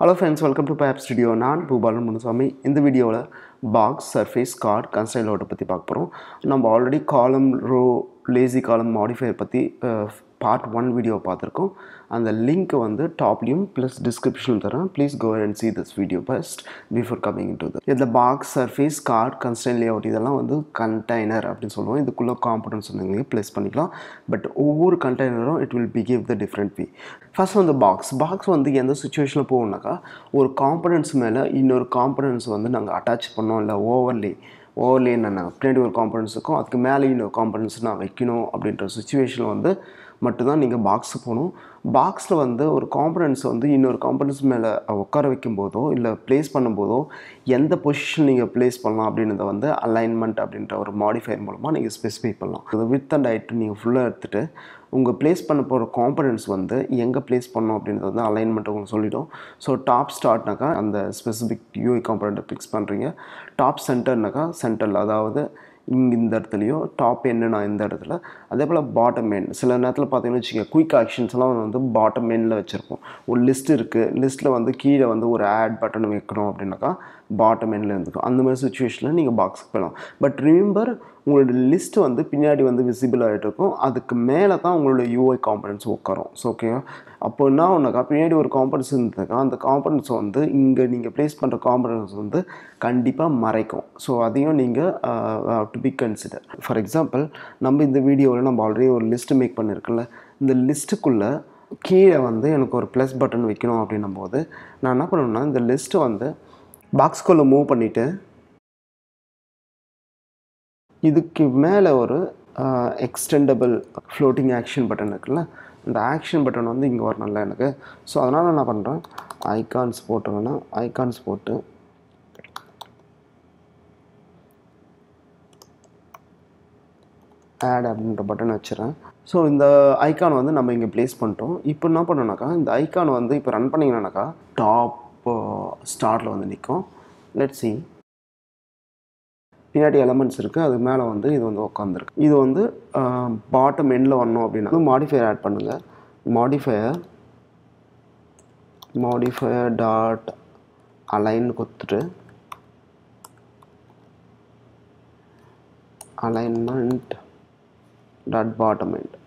Hello friends, welcome to Pi App Studio. நான் Boobalan Muruswamy. In the video, box surface card constraint layout பத்தி பார்க்க போறோம். நம்ம already column, row, lazy column, modifier பத்தி part 1 video பார்த்திருக்கோம். அந்த link வந்து top லியும் plus description தரேன். Please go ahead and see this video first before coming into this. இந்த box surface card constraint layout இதெல்லாம் வந்து container அப்படினு சொல்லுவோம். இதுக்குள்ள components நீங்க place பண்ணிக்கலாம். But ஒவ்வொரு containerம் it will behave the different way. First on the box வந்து எந்த situationல போகும்னாக்கா ஒரு components மேல இன்னொரு components வந்து நாங்க attach பண்ணோம் இல்ல overlay என்னன்னா பின்னாடி ஒரு components இருக்கும் அதுக்கு மேல இன்னொரு components நான் வைக்கணும் அப்படின்ற situation வந்து மட்டும்தான் நீங்க பாக்ஸ் போணும். பாக்ஸ்ல வந்து ஒரு காம்போனன்ட்ஸ் வந்து இன்னொரு காம்போனன்ட்ஸ் மேல உட்கார வைக்கும்போதோ இல்ல பிளேஸ் பண்ணும்போதோ எந்த பொசிஷன் நீங்க பிளேஸ் பண்ணலாம் அப்படினத வந்து அலைன்மென்ட் அப்படிங்கற ஒரு மாடிஃபையர் மூலமா நீங்க ஸ்பெசிஃபை பண்ணலாம். அது width and height நீங்க ஃபுல்லா எடுத்துட்டு உங்க பிளேஸ் பண்ண போற காம்போனன்ட்ஸ் வந்து எங்க பிளேஸ் பண்ணனும் அப்படிங்கறது வந்து அலைன்மென்ட் உங்களுக்கு சொல்லிடும். சோ டாப் ஸ்டார்ட்னாக்கா அந்த ஸ்பெசிபிக் UI காம்போனன்ட்ட பிக்ஸ் பண்றீங்க. டாப் சென்டர்னாக்கா சென்டர்ல அதாவது இந்த இடத்துலயோ டாப் என்னன்னா இந்த இடத்துல அதே போல பாட்டம் எண்ட் சில நேரத்தில் பார்த்தீங்கன்னா வச்சுக்கோங்க குயிக் ஆக்ஷன்ஸ் எல்லாம் வந்து பாட்டம் எண்டில் வச்சுருப்போம். ஒரு லிஸ்ட் இருக்குது, லிஸ்ட்டில் வந்து கீழே வந்து ஒரு ஆட் பட்டன் வைக்கணும் அப்படின்னாக்கா பாட்டம் எண்டில் இருந்துக்கும். அந்த மாதிரி சுச்சுவேஷனில் நீங்கள் பாக்ஸுக்கு போகலாம். பட் ரிமெம்பர் உங்களோட லிஸ்ட்டு வந்து பின்னாடி வந்து விசிபிள் ஆகிட்டு இருக்கும். அதுக்கு மேலே தான் உங்களோட UI காம்பனன்ட்ஸ் உட்காரும். ஸோ ஓகேவா அப்போ என்ன ஒன்றுக்கா பின்னாடி ஒரு காம்பனன்ட்ஸ் இருந்ததுக்கா அந்த காம்பனன்ட்ஸ் வந்து இங்கே நீங்கள் ப்ளேஸ் பண்ணுற காம்பனன்ட்ஸ் வந்து கண்டிப்பாக மறைக்கும். ஸோ அதையும் நீங்கள் to be consider. For example நம்ம இந்த வீடியோவில் நம்ம ஆல்ரெடி ஒரு லிஸ்ட்டு மேக் பண்ணியிருக்குல்ல, இந்த லிஸ்ட்டுக்குள்ளே கீழே வந்து எனக்கு ஒரு ப்ளஸ் பட்டன் வைக்கணும் அப்படின்னும் போது நான் என்ன பண்ணணும்னா இந்த லிஸ்ட்டு வந்து பாக்ஸ்குள்ளே மூவ் பண்ணிவிட்டு இதுக்கு மேலே ஒரு எக்ஸ்டெண்டபிள் ஃப்ளோட்டிங் ஆக்ஷன் பட்டன் இருக்குல்ல, அந்த ஆக்ஷன் பட்டன் வந்து இங்கே வரணும்ல எனக்கு. ஸோ அதனால் நான் பண்ணுறேன் ஐகான்ஸ் போட்டோன்னா ஐகான்ஸ் போட்டு ஆட் அப்படின்ற பட்டன் வச்சுறேன். ஸோ இந்த ஐக்கான் வந்து நம்ம இங்கே ப்ளேஸ் பண்ணிட்டோம். இப்போ என்ன பண்ணோம்னாக்கா இந்த ஐக்கான் வந்து இப்போ ரன் பண்ணிங்கன்னாக்கா டாப் ஸ்டார்டில் வந்து நிற்கும். லெட்ஸ் சி பின்னாடி எலமெண்ட்ஸ் இருக்குது, அது மேலே வந்து இது வந்து உட்காந்துருக்கு. இது வந்து பாட்டம் எண்டில் வரணும் அப்படின்னா அது மாடிஃபையர் ஆட் பண்ணுங்கள். மாடிஃபையர் டாட் அலைன் கொடுத்துட்டு alignment dot bottom end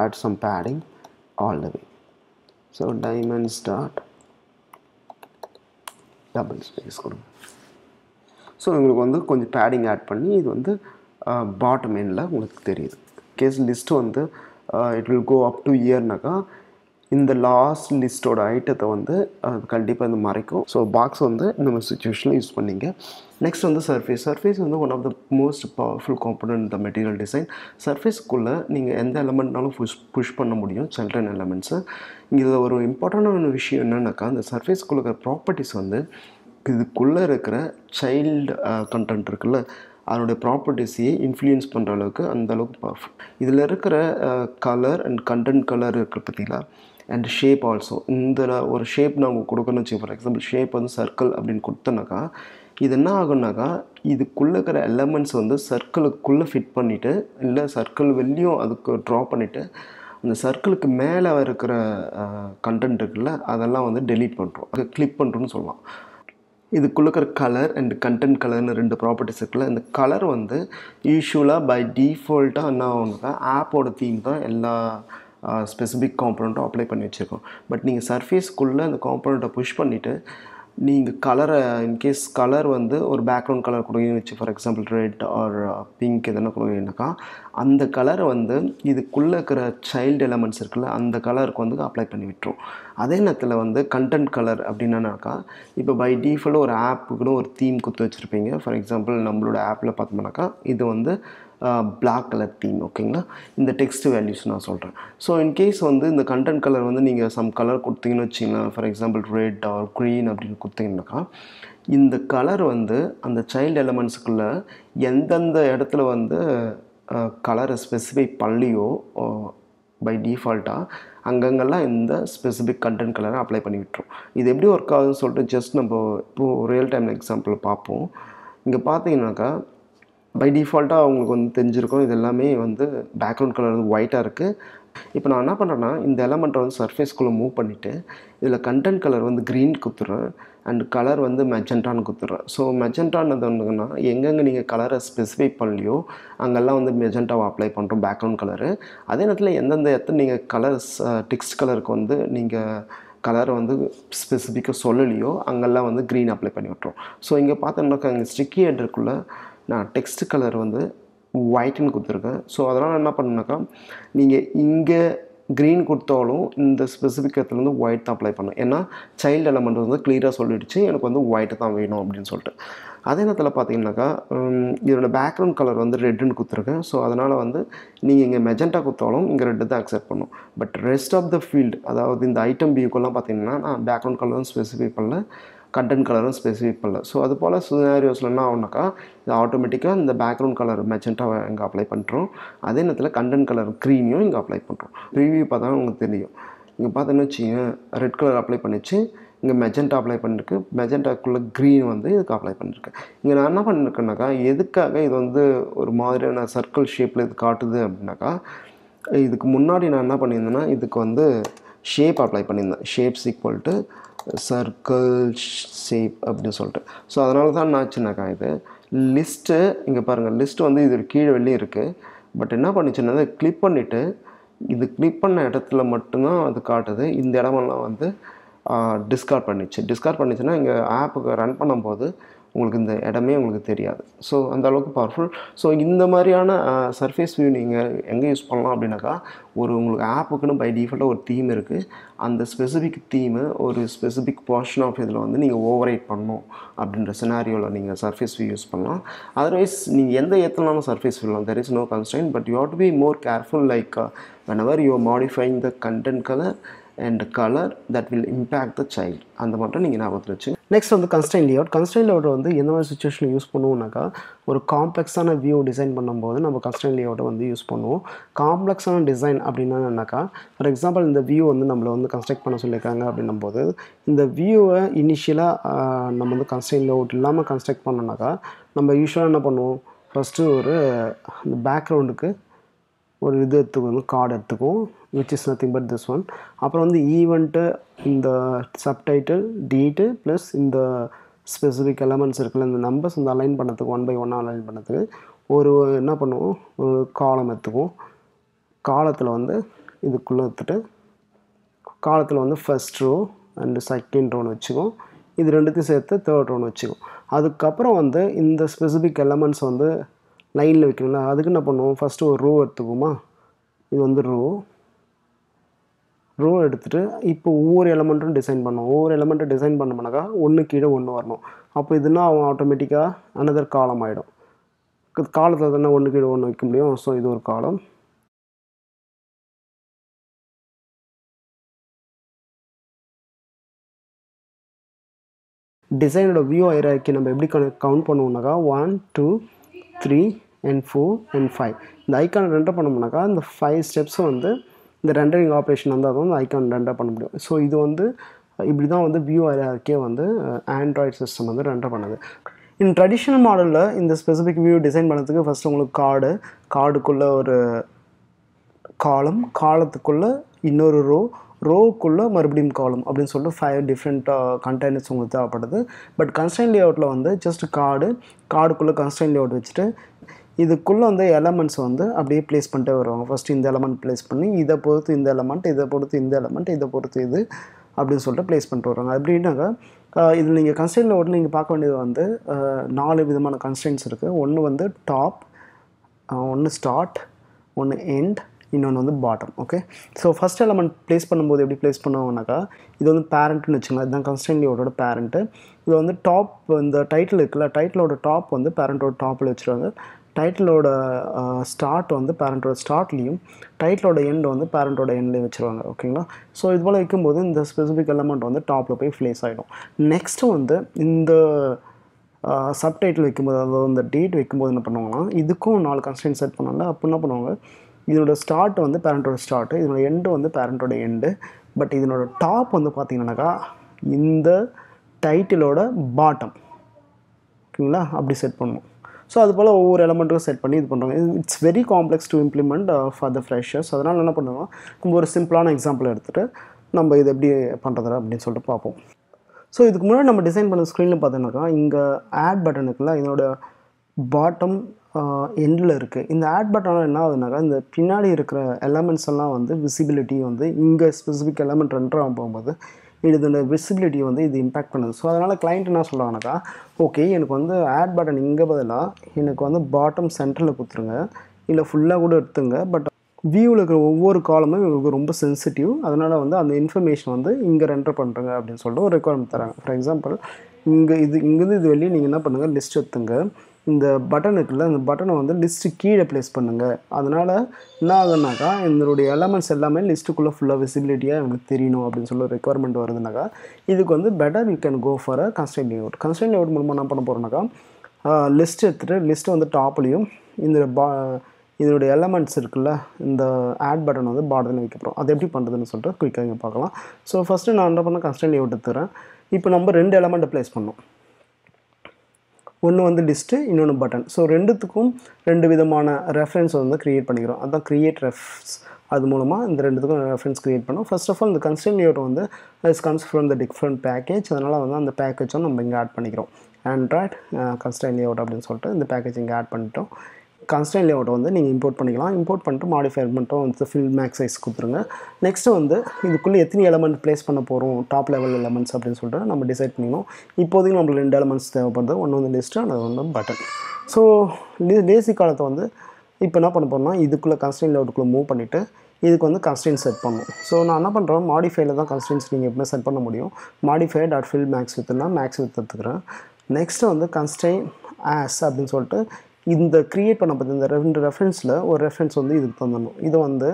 add some padding all the way. So diamonds dot double space கொடுங்க. ஸோ உங்களுக்கு வந்து கொஞ்சம் பேடிங் ஆட் பண்ணி இது வந்து பாட்டம் எண்டில் உங்களுக்கு தெரியுது. கேஸ் லிஸ்ட்டு வந்து it will go up to இயர்னாக்கா இந்த லாஸ்ட் லிஸ்ட்டோட ஐட்டத்தை வந்து கண்டிப்பாக இந்த மறைக்கும். ஸோ பாக்ஸ் வந்து நம்ம சுச்சுவேஷனில் யூஸ் பண்ணிங்க. நெக்ஸ்ட் வந்து சர்ஃபேஸ் வந்து one of the most powerful component the material design. சர்ஃபேஸ்க்குள்ளே நீங்கள் எந்த எலமெண்ட்னாலும் புஷ் பண்ண முடியும், சில்ட்ரன் எலமெண்ட்ஸு. இதில் ஒரு இம்பார்ட்டண்டான விஷயம் என்னென்னாக்கா அந்த சர்ஃபேஸ்க்குள்ளே இருக்கிற ப்ராப்பர்ட்டிஸ் வந்து இதுக்குள்ளே இருக்கிற சைல்டு கண்டென்ட் இருக்குல்ல அதனுடைய ப்ராப்பர்ட்டிஸையே இன்ஃப்ளூயன்ஸ் பண்ணுற அளவுக்கு அந்தளவுக்கு பவர்ஃபுல். இதில் இருக்கிற கலர் அண்ட் கண்டென்ட் கலர் இருக்கிற பற்றிங்களா அண்ட் ஷேப் ஆல்சோ. இந்த ஒரு ஷேப் நாங்கள் கொடுக்கணும்னு வச்சுக்கோங்க. ஃபார் எக்ஸாம்பிள் ஷேப் வந்து சர்க்கிள் அப்படின்னு கொடுத்தோன்னாக்கா இது என்ன ஆகுனாக்கா இதுக்குள்ளே இருக்கிற எலமெண்ட்ஸ் வந்து சர்க்கிளுக்குள்ளே ஃபிட் பண்ணிவிட்டு இல்லை சர்க்கிள் வெளியும் அதுக்கு ட்ரா பண்ணிவிட்டு அந்த சர்க்கிளுக்கு மேலே இருக்கிற கண்டென்ட் இருக்குல்ல அதெல்லாம் வந்து டெலீட் பண்ணுறோம், அதை கிளிப் பண்ணுறோன்னு சொல்லலாம். இதுக்குள்ளே இருக்கிற கலர் அண்ட் கண்டென்ட் கலர்னு ரெண்டு ப்ராப்பர்ட்டிஸ் இருக்குல்ல, இந்த கலர் வந்து யூஷுவலாக பை டிஃபால்ட்டாக என்ன ஆகுனாக்கா ஆப்போட தீம் தான் எல்லா ஸ்பெசிஃபிக் காம்பனண்ட்டும் அப்ளை பண்ணி வச்சுருக்கோம். பட் நீங்கள் சர்ஃபேஸ்க்குள்ளே அந்த காம்பனண்ட்டை புஷ் பண்ணிவிட்டு நீங்கள் கலரை இன்கேஸ் கலர் வந்து ஒரு பேக்ரவுண்ட் கலர் கொடுங்கன்னு வச்சு for example red or pink எதனா கொடுங்கன்னாக்கா அந்த கலரை வந்து இதுக்குள்ளே இருக்கிற சைல்டு எலமெண்ட்ஸ் இருக்குல்ல அந்த கலருக்கு வந்து அப்ளை பண்ணி விட்டுரும். அதே நேரத்தில் வந்து கண்டென்ட் கலர் அப்படின்னாக்கா இப்போ பை டிஃபால்ட் ஒரு ஆப்புக்குன்னு ஒரு தீம் கொடுத்து வச்சுருப்பீங்க. ஃபார் எக்ஸாம்பிள் நம்மளோட ஆப்பில் பார்த்தோம்னாக்கா இது வந்து பிளாக் கலர் தீம், ஓகேங்களா. இந்த டெக்ஸ்ட் வேல்யூஸ் நான் சொல்கிறேன். ஸோ இன்கேஸ் வந்து இந்த கண்டென்ட் கலர் வந்து நீங்கள் சம் கலர் கொடுத்தீங்கன்னு வச்சிங்கன்னா for example red or green அப்படின்னு கொடுத்தீங்கன்னாக்கா இந்த கலர் வந்து அந்த சைல்டு எலமெண்ட்ஸுக்குள்ளே எந்தெந்த இடத்துல வந்து கலரை ஸ்பெசிஃபை பண்ணியோ பை டிஃபால்ட்டாக அங்கங்கெல்லாம் இந்த ஸ்பெசிஃபிக் கண்டென்ட் கலரை அப்ளை பண்ணி விட்டுரும். இது எப்படி ஒர்க் ஆகுதுன்னு சொல்லிட்டு ஜஸ்ட் நம்ம இப்போது ரியல் டைமில் எக்ஸாம்பிள் பார்ப்போம். இங்கே பார்த்தீங்கன்னாக்கா பை டிஃபால்ட்டாக அவங்களுக்கு வந்து தெரிஞ்சிருக்கும் இது எல்லாமே வந்து பேக்ரவுண்ட் கலர் வந்து ஒயிட்டாக இருக்குது, இப்போ நான் என்ன பண்றேன்னா இந்த எலிமெண்ட் வந்து சர்ஃபேஸ் குள்ள மூவ் பண்ணிட்டு இதுல கண்டென்ட் கலர் வந்து green குத்துறேன் and கலர் வந்து magenta னு குத்துறேன் சோ magenta னது என்னன்னா எங்கங்க நீங்க கலரை ஸ்பெசிஃபை பண்ணலியோ அங்க எல்லாம் வந்து magenta வ அப்ளை பண்றோம் பேக்ரவுண்ட் கலர் அதே நேரத்துல எந்த நீங்க கலர்ஸ் டெக்ஸ்ட் கலருக்கு வந்து நீங்க கலர் வந்து ஸ்பெசிஃபிக்கா சொல்லலியோ அங்க எல்லாம் வந்து green அப்ளை பண்ணி விட்டுறோம் சோ இங்க பார்த்தோம்னா ஸ்டிக்கி ஹெட்டருக்குள்ள நான் டெக்ஸ்ட் கலர் வந்து white னு குடுத்துறேன் சோ அதனால என்ன பண்ணனும்னா நீங்க இங்க green குடுத்தாலும் இந்த ஸ்பெசிபிக் இடத்துல வந்து white தான் அப்ளை பண்ணனும் ஏன்னா child element வந்து clear-ஆ சொல்லிடுச்சு எனக்கு வந்து white தான் வேணும் அப்படினு சொல்லிட்டு அதே நேரத்துல பாத்தீங்கன்னா இதோட background color வந்து red னு குடுத்துறேன் சோ அதனால வந்து நீங்க இங்க magenta குடுத்தாலும் இங்க red தான் அக்செப்ட் பண்ணும் but rest of the field அதாவது இந்த item view க்கு எல்லாம் பாத்தீங்கன்னா நான் background color ஸ்பெசிஃபை பண்ணல content color specific palla so adu pola scenarios la enna automatically the background color magenta enga apply pandrom adhe nenathila content color green enga apply pandrom preview paatha ungalku theriyum inga paatha enna red color apply pannichu inga magenta apply pannirukke magenta kulla green vandu idhukku apply pannirukke inga na enna pannirukena edukkaga idu vandu or maadhirana circle shape la idu kaatudhu appadinaka idukku munnadi na enna pannirundena idukku vandu shape apply pannirundha shapes equal to circle shape அப்படினு சொல்லிட்டு so அதனால தான் நாச்சுனக்கா இது list இங்க பாருங்க list வந்து இது கீழ வெளிய இருக்கு பட் என்ன பண்ணுச்சுன்னா கிளிக் பண்ணிட்டு இது கிளிக் பண்ண இடத்துல மட்டும் தான் அது காட்டுது இந்த இடமெல்லாம் வந்து டிஸ்கார்ட் பண்ணிச்சு டிஸ்கார்ட் பண்ணிச்சுனா இங்க ஆப்புக்கு ரன் பண்ணும்போது உங்களுக்கு இந்த இடமே உங்களுக்கு தெரியாது சோ அந்த அளவுக்கு பவர்ஃபுல் சோ இந்த மாதிரியான சர்ஃபேஸ் வியூ நீங்க எங்க யூஸ் பண்ணலாம் அப்படினாக்கா ஒரு உங்களுக்கு ஆப்புக்குன்னு பை டிஃபால்ட் ஒரு தீம் இருக்கு அந்த ஸ்பெசிபிக் தீம் ஒரு ஸ்பெசிபிக் போர்ஷன் ஆஃப் இதல வந்து நீங்க ஓவர்ரைட் பண்ணனும் அப்படிங்கற சினாரியோல நீங்க சர்ஃபேஸ் வியூ யூஸ் பண்ணலாம் अदरवाइज நீங்க எந்த ஏத்தலான சர்ஃபேஸ் வியூலாம் there is no constraint but you have to be more careful like whenever you are modifying the content color and color that will impact the child அந்த மட்டும் நீங்க ஞாபகத்துல வச்சு Next on the constraint layout. Constraint layout வந்து என்ன மாதிரி சிச்சுவேஷன்ல use பண்ணுவோம்னாக்கா ஒரு காம்ப்ளெக்ஸான view design பண்ணும்போது நம்ம constraint layout வந்து யூஸ் பண்ணுவோம். காம்ப்ளெக்ஸான டிசைன் அப்படினா என்னன்னாக்கா ஃபார் எக்ஸாம்பிள் இந்த வியூ வந்து நம்மள வந்து கன்ஸ்ட்ரக்ட் பண்ண சொல்லிருக்காங்க அப்படினும்போது இந்த வியூவை இனிஷியலா நம்ம வந்து constraint layout இல்லாம கன்ஸ்ட்ரக்ட் பண்ணனாக்கா நம்ம யூசுவலா என்ன பண்ணுவோம்? ஃபர்ஸ்ட் ஒரு அந்த பேக்ரவுண்டுக்கு ஒரு இது எடுத்துக்கணும் கார்டு எடுத்துக்கும் which is nothing but this one அப்புறம் வந்து ஈவென்ட் இந்த சப்டைட்டில் டேட் plus இந்த ஸ்பெசிபிக் எலிமெண்ட்ஸ் இருக்குல இந்த நம்பர்ஸ் இந்த அலைன் பண்ணதுக்கு 1 by 1 அலைன் பண்ணதுக்கு ஒரு என்ன பண்ணுவோம் ஒரு காலம் எடுத்துக்கும் காலத்துல வந்து இதுக்குள்ள எடுத்துட்டு காலத்துல வந்து first row and second row னு வெச்சுக்கும் இது ரெண்டுத்தையும் சேர்த்து third row னு வெச்சுக்கும் அதுக்கு அப்புறம் வந்து இந்த ஸ்பெசிபிக் எலிமெண்ட்ஸ் வந்து லைன்ல வைக்கணும்னா அதுக்கு என்ன பண்ணுவோம் first ஒரு row எடுத்துக்குமா இது வந்து row row எடுத்துட்டு இப்போ ஒவ்வொரு எலிமெண்ட்டும் டிசைன் பண்ணனும் ஒவ்வொரு எலிமெண்ட்ட டிசைன் பண்ணனும்னாக்கா ஒன்னு கீழ ஒன்னு வரணும் அப்ப இதுனா ஆட்டோமேட்டிக்கா another column ஆயிடும் காலத்துல தான ஒன்னு கீழ ஒன்னு வைக்க முடியும் சோ இது ஒரு column டிசைனோட view hierarchy நம்ம எப்படி கவுண்ட் பண்ணுவோம்னாக்கா 1 2 3 and 4 and 5 இந்த ஐகான் ரெண்டர் பண்ணோம்னாக்கா இந்த 5 ஸ்டெப்ஸ் வந்து இந்த ரெண்டரிங் ஆபரேஷன் வந்தால அந்த ஐகான் ரெண்டர் பண்ண முடியும் சோ இது வந்து இப்படி தான் வந்து வியூ ஹையரார்க்கியே வந்து ஆண்ட்ராய்ட் சிஸ்டம் வந்து ரெண்டர் பண்ணுது இன் ட்ரெடிஷனல் மாடல்ல இந்த ஸ்பெசிபிக் வியூ டிசைன் பண்ணிறதுக்கு ஃபர்ஸ்ட் உங்களுக்கு கார்டுக்குள்ள ஒரு காலம் காலத்துக்குள்ள இன்னொரு ரோ ரோக்குள்ள மறுபடியும் காலம் அப்படினு சொல்ல 5 டிஃபரண்ட் கண்டெய்னர்ஸ் உங்களுக்கு தேவைப்படுது பட் constraint layoutல வந்து just கார்டுக்குள்ள constraint layout வெச்சிட்டு இதுக்குள்ள வந்து எலிமெண்ட்ஸ் வந்து அப்படியே பிளேஸ் பண்ணிட்டே வருவாங்க ஃபர்ஸ்ட் இந்த எலிமெண்ட் பிளேஸ் பண்ணி இத பொறுத்து இந்த எலிமெண்ட் இத பொறுத்து இந்த எலிமெண்ட் இத பொறுத்து இது அப்படினு சொல்லிட்டு பிளேஸ் பண்ணிட்டு வராங்க அப்படினாக்கா இது நீங்க constraint layout நீங்க பார்க்க வேண்டியது வந்து 4 விதமான constraints இருக்கு ஒன்னு வந்து டாப் ஒன்னு ஸ்டார்ட் ஒன்னு எண்ட் இன்னொன்னு வந்து bottom okay so first element place பண்ணும்போது எப்படி பிளேஸ் பண்ணுவாங்கனாக்கா இது வந்து parent னு வெச்சுங்க அதுதான் constraint layoutஓட parent இது வந்து டாப் இந்த டைட்டில் இருக்குல டைட்டிலோட டாப் வந்து parentஓட டாப்ல வெச்சிருவாங்க டைட்டிலோட ஸ்டார்ட் வந்து parentஓட ஸ்டார்ட்லயும் டைட்டிலோட எண்ட் வந்து parentஓட எண்ட்லயும் வெச்சிருவாங்க ஓகேங்களா சோ இது போல வைக்கும்போது இந்த ஸ்பெசிபிக் எலிமெண்ட் வந்து டாப்ல போய் பிளேஸ் ஆயிடும் நெக்ஸ்ட் வந்து இந்த சப்டைட்டில் வைக்கும்போது அதாவது இந்த டேட் வைக்கும்போது என்ன பண்ணுவாங்கன்னா இதுக்கும் 4 constraints செட் பண்ணல அப்ப என்ன பண்ணுவாங்க இதனோட ஸ்டார்ட் வந்து parentஓட ஸ்டார்ட் இதனோட எண்ட் வந்து parentஓட எண்ட் பட் இதனோட டாப் வந்து பாத்தீங்கன்னாக்கா இந்த டைட்டிலோட பாட்டம் ஓகேங்களா அப்படி செட் பண்ணுவோம் So that's why over element set panni idu pandranga. It's very complex to implement for the freshers. So adanaal enna pannuva kumbu simple example eduthittu namba idu eppadi pandradha appdi solli paapom. So idukku munadi namba design panna screen la paathana inga add button ukla idoda bottom end la irukku. Indha add button enna avudnaga indha pinnadi irukra elements alla vandu visibility vandu inga specific element render aagum pogumbodhu the visibility on the impact. So the client na solla okay enak vandu add button inga badala enak vandu bottom center la kuthunga illa full ah kuda eduthuenga but view la irukra ovvoru column ivangalukku romba sensitive adanal vandu and information vandu inga render pandranga appdi sollu or requirement tharanga. For example inga idu velli neenga enna pannunga list eduthuenga inda button ikkala inda button vandu list keela place pannunga adanal enna aganaka indrude elements ellame list kulla full visibility ah ungalku theriyano appdi solla requirement varudunaka idukku vandu better you can go for a constraint layout. Constraint layout mulama nam panna poronaka list eduthu list vandu top liyum indra இதனுடைய elements இருக்குல்ல இந்த add button வந்து பார்டர்ல வைக்க போறோம். அது எப்படி பண்றதுன்னு சொல்லிட்டு குயிக்கா இங்க பார்க்கலாம். சோ ஃபர்ஸ்ட் நான் என்ன பண்ண கன்ஸ்ட்ரெயின்ட் லேஅவுட் எடுத்துறேன். இப்போ நம்ம ரெண்டு எலிமெண்ட் பிளேஸ் பண்ணோம். ஒன்னு வந்து லிஸ்ட் இன்னொன்னு பட்டன். சோ ரெண்டுத்துக்கும் ரெண்டு விதமான ரெஃபரன்ஸ் வந்து கிரியேட் பண்ணிக்கிறோம். அதான் கிரியேட் ரெஃப்ஸ் அது மூலமா இந்த ரெண்டுத்துக்கும் ரெஃபரன்ஸ் கிரியேட் பண்ணோம். First of all இந்த கன்ஸ்ட்ரெயின்ட் லேஅவுட் வந்து is comes from the different package. அதனால வந்து அந்த பேக்கேஜை நம்ம இங்க ஆட் பண்ணிக்கிறோம். ஆண்ட்ராய்ட் கன்ஸ்ட்ரெயின்ட் லேஅவுட் அப்படினு சொல்லிட்டு இந்த பேக்கேஜ் இங்க ஆட் பண்ணிட்டோம். Constraint layout வந்து நீங்க இம்போர்ட் பண்ணிக்கலாம். இம்போர்ட் பண்ணிட்டு மாடிஃபை பண்ணிட்டு வந்து fill max size கொடுத்துருங்க. நெக்ஸ்ட் வந்து இதுக்குள்ள எத்தனை எலிமெண்ட் பிளேஸ் பண்ண போறோம் டாப் லெவல் எலிமெண்ட்ஸ் அப்படினு சொல்லிட்டு நம்ம டிசைட் பண்ணினோம். இப்போதைக்கு நமக்கு ரெண்டு எலிமெண்ட்ஸ் தேவைப்படுது. ஒன்னு வந்து லிஸ்ட் அண்ட் ஒன்னு பட்டன். சோ lazy column வந்து இப்போ என்ன பண்ண போறோம்னா இதுக்குள்ள constraint layout குள்ள மூவ் பண்ணிட்டு இதுக்கு வந்து constraint செட் பண்ணனும். சோ நான் என்ன பண்றேன் மாடிஃபைல தான் constraints நீங்க எப்பமே செட் பண்ண முடியும். modify.fill max வித்னா max வித் எடுத்துக்கறேன். நெக்ஸ்ட் வந்து constraint as அப்படினு சொல்லிட்டு இந்த கிரியேட் பண்ண பத்தி இந்த ரெண்டு ரெஃபரன்ஸ்ல ஒரு ரெஃபரன்ஸ் வந்து இதுக்கு தந்தணும். இது வந்து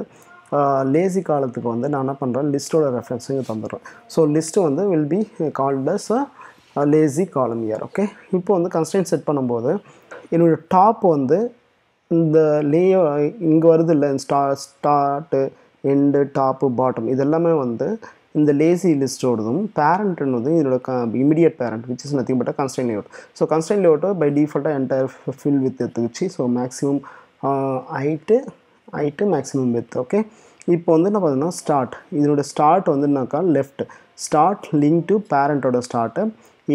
லேசி காலத்துக்கு வந்து நான் என்ன பண்றேன் லிஸ்டோட ரெஃபரன்ஸ் இங்க தந்துறேன். சோ லிஸ்ட் வந்து will be called as a lazy column here. Okay இப்போ வந்து கன்ஸ்ட்ரெயின்ட் செட் பண்ணும்போது என்னோட டாப் வந்து இந்த லேயர் இங்க வருது இல்ல ஸ்டார்ட் எண்ட் டாப் பாட்டம் இதெல்லாம் வந்து இந்த லேசி லிஸ்டோடதும் பேரண்ட்னுது இதோட immediate parent which is nothing but a constraint layout. So constraint layout by default entire fill width எடுத்துச்சு. So maximum height maximum width. Okay இப்போ வந்து என்ன பார்த்தோம்னா ஸ்டார்ட் இதோட ஸ்டார்ட் வந்துனாக்கா லெஃப்ட் ஸ்டார்ட் லிங்க் டு பேரண்டோட ஸ்டார்ட்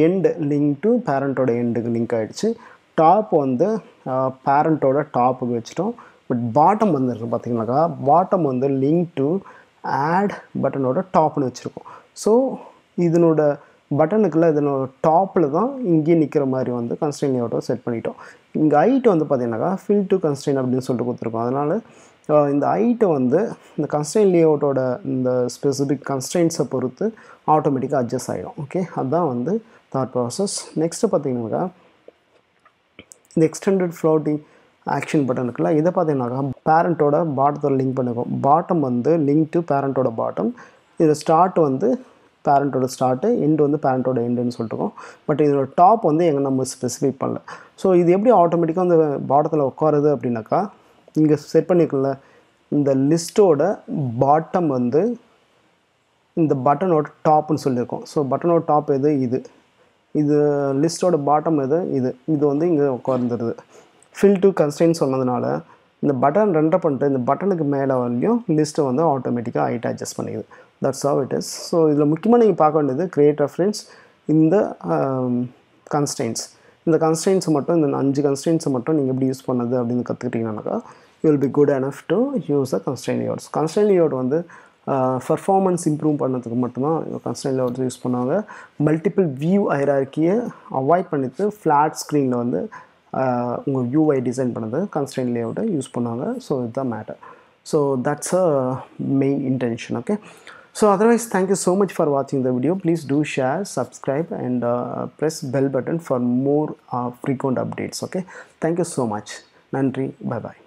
எண்ட் லிங்க் டு பேரண்டோட எண்டுக்கு லிங்க் ஆயிடுச்சு. டாப் வந்து பேரண்டோட டாப்க்கு வெச்சிட்டோம். பட் பாட்டம் வந்திருக்கு பாத்தீங்களாக்கா பாட்டம் வந்து link to add button oda top nu vechirukom. So idinoda button kula idinoda top la dhaan inge nikira mari vandu constraint layout set panitom. Inga height vandu pathina fill to constraint appdi sollu kuduthirukkom. Adanal inda height vandu inda constraint layout oda inda specific constraints poruthu automatically adjust aidum. Okay adha vandu thought process. Next pathina the extended floating action button இருக்குல இத பாத்தீங்கன்னா பேரண்டோட பாட்டத்தோட link பண்ணுவோம். Bottom வந்து link to பேரண்டோட bottom இது start வந்து பேரண்டோட ஸ்டார்ட் எண்ட் வந்து பேரண்டோட எண்ட்னு சொல்லிட்டோம். பட் இதோட டாப் வந்து எங்க நம்ம ஸ்பெசிஃபை பண்ணல. சோ இது எப்படி ஆட்டோமேட்டிக்கா அந்த பாட்டத்துல உட்காருது அப்படினாக்கா இங்க செட் பண்ணிக்கல இந்த லிஸ்டோட பாட்டம் வந்து இந்த பட்டனோட டாப்னு சொல்லிருக்கோம். சோ பட்டனோட டாப் எது இது இது லிஸ்டோட பாட்டம் எது இது இது வந்து இங்க உட்கார்ந்திருது. Fill to constraints சொன்னதனால இந்த பட்டன் ரெண்டர் பண்ணிட்டு இந்த பட்டனுக்கு மேல வரலியும் லிஸ்ட் வந்து ஆட்டோமேட்டிக்கா ஹைட் அட்ஜஸ்ட் பண்ணிக்குது. That's how it is. So இதுல முக்கியமா நீங்க பார்க்க வேண்டியது கிரியேட் ரெஃபரன்ஸ் இந்த constraints இந்த constraints மட்டும் இந்த 5 constraints மட்டும் நீங்க எப்படி யூஸ் பண்ணது அப்படினு கத்துக்கிட்டீங்கனாக்கா you will be good enough to use a constraint layout. Constraint layout வந்து performance improve பண்ணதுக்கு மட்டும் தான் constraint layout யூஸ் பண்ணுவாங்க. மல்டிபிள் view hierarchy அவாய்ட் பண்ணிட்டு flat screen ல வந்து உங்க UI design பண்ணது constraint layout யூஸ் பண்ணுவாங்க. So it's a matter. So that's a main intention. Okay so otherwise thank you so much for watching the video. Please do share, subscribe and press bell button for more frequent updates. Okay thank you so much. நன்றி. Bye bye.